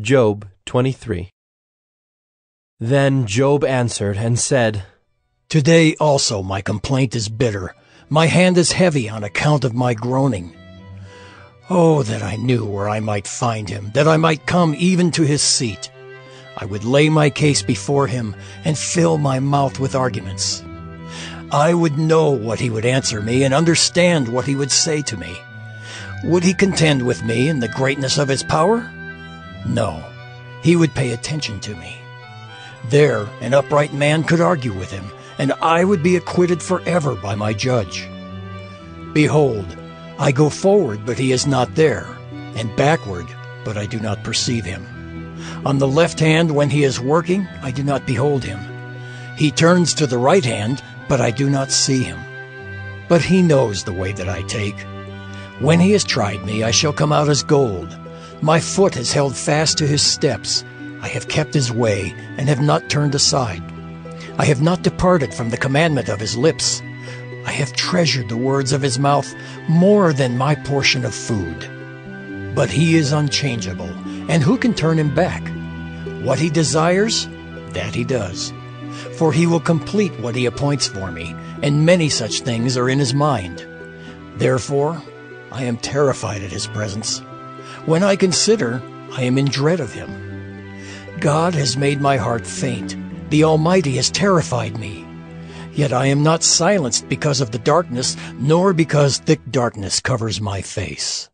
Job 23. Then Job answered and said, Today also my complaint is bitter. My hand is heavy on account of my groaning. Oh, that I knew where I might find him, that I might come even to his seat. I would lay my case before him and fill my mouth with arguments. I would know what he would answer me and understand what he would say to me. Would he contend with me in the greatness of his power? No, he would pay attention to me. There, an upright man could argue with him, and I would be acquitted forever by my judge. Behold, I go forward, but he is not there, and backward, but I do not perceive him. On the left hand, when he is working, I do not behold him. He turns to the right hand, but I do not see him. But he knows the way that I take. When he has tried me, I shall come out as gold. My foot has held fast to his steps. I have kept his way and have not turned aside. I have not departed from the commandment of his lips. I have treasured the words of his mouth more than my portion of food. But he is unchangeable, and who can turn him back? What he desires, that he does. For he will complete what he appoints for me, and many such things are in his mind. Therefore, I am terrified at his presence. When I consider, I am in dread of him. God has made my heart faint. The Almighty has terrified me. Yet I am not silenced because of the darkness, nor because thick darkness covers my face.